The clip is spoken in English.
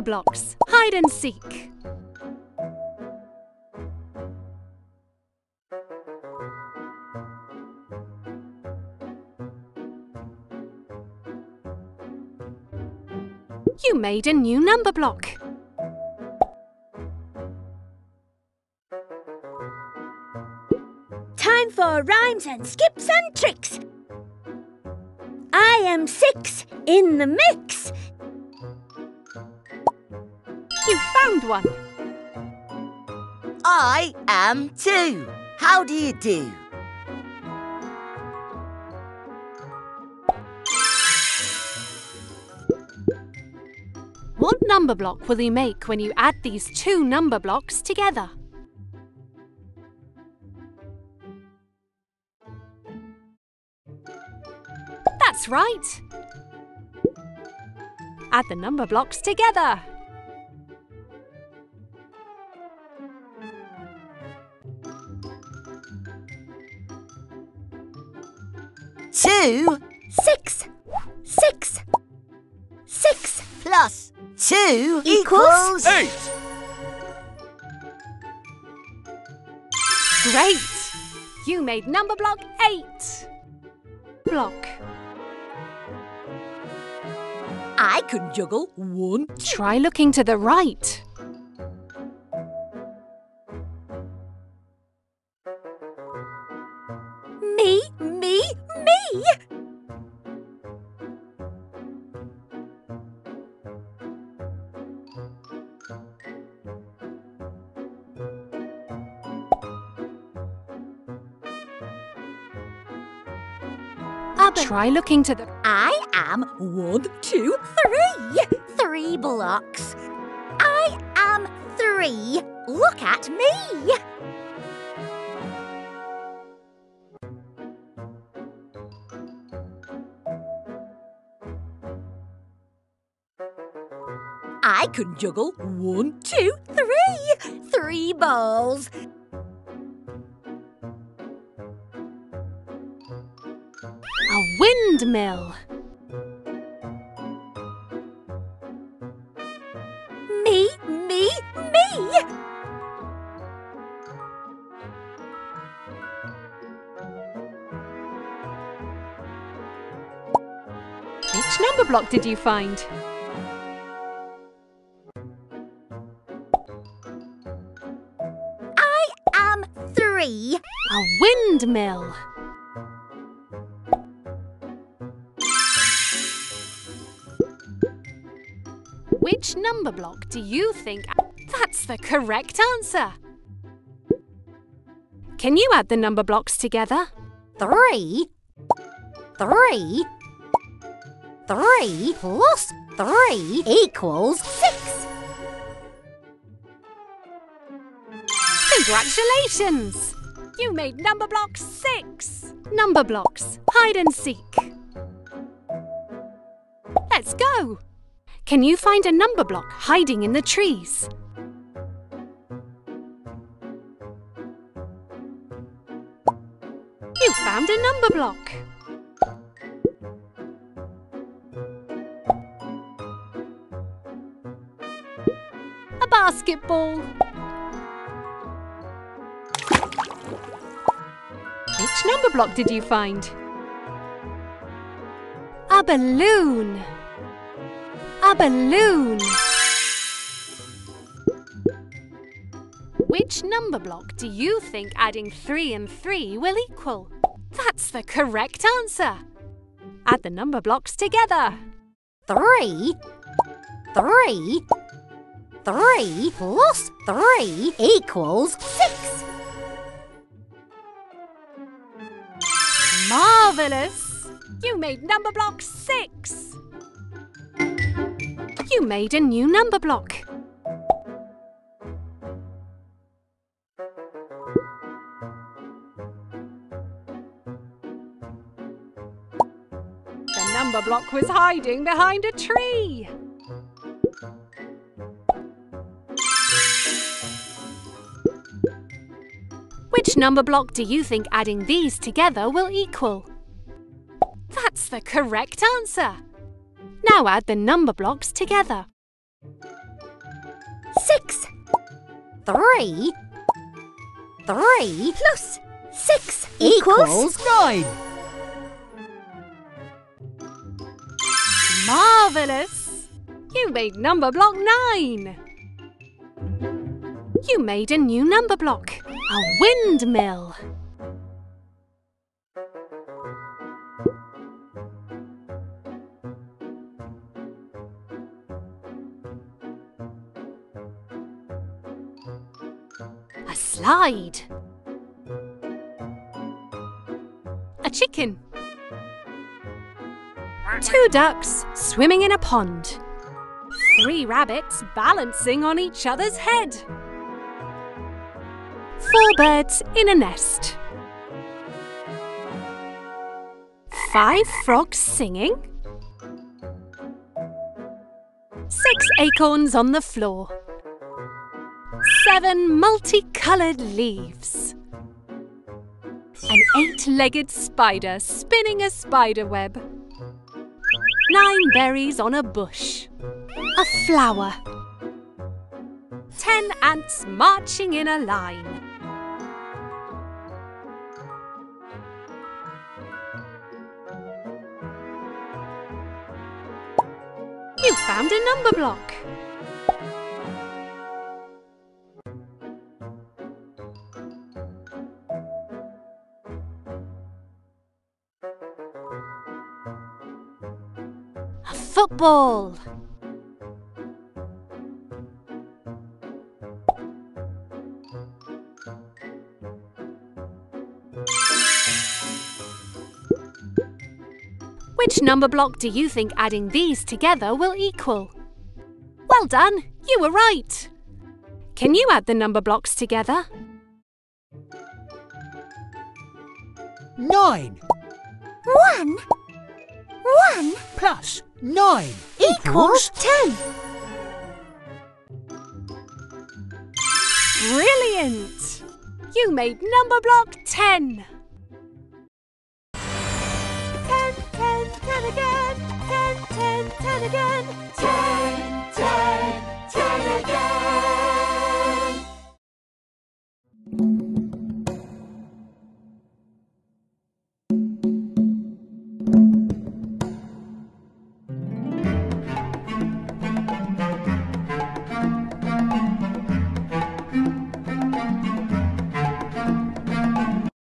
Numberblocks, hide and seek. You made a new number block. Time for rhymes and skips and tricks. I am 6 in the mix. You found one. I am 2. How do you do? What number block will you make when you add these 2 number blocks together? That's right. Add the number blocks together. Two. 6. 6 plus 2 equals 8. Great! You made number block 8. Block. I can juggle 1. Try looking to the right. Me. Try looking to the... I am 1, 2, 3. 3 blocks. I am 3. Look at me. I can juggle 1, 2, 3. 3 balls. A windmill. Me. Which number block did you find? I am 3. A windmill. Which number block do you think... That's the correct answer! Can you add the number blocks together? 3 plus 3 equals 6. Congratulations! You made number block 6. Number blocks, hide and seek. Let's go! Can you find a number block hiding in the trees? You found a number block. A basketball. Which number block did you find? A balloon. A balloon. Which number block do you think adding 3 and 3 will equal? That's the correct answer. Add the number blocks together. 3 plus 3 equals 6. Marvellous! You made number block 6. You made a new number block. The number block was hiding behind a tree. Which number block do you think adding these together will equal? That's the correct answer. Now add the number blocks together. 3 plus 6 equals 9. Marvellous! You made number block 9. You made a new number block, a windmill. A slide. A chicken. 2 ducks swimming in a pond. 3 rabbits balancing on each other's head. 4 birds in a nest. 5 frogs singing. 6 acorns on the floor. 7 multicoloured leaves. An 8-legged spider spinning a spider web. 9 berries on a bush. A flower. 10 ants marching in a line. You found a number block. Football. Which number block do you think adding these together will equal? Well done, you were right. Can you add the number blocks together? 9. 1 plus 9 equals 10. Brilliant! You made number block 10. 10, 10, 10 again. 10, 10, 10 again.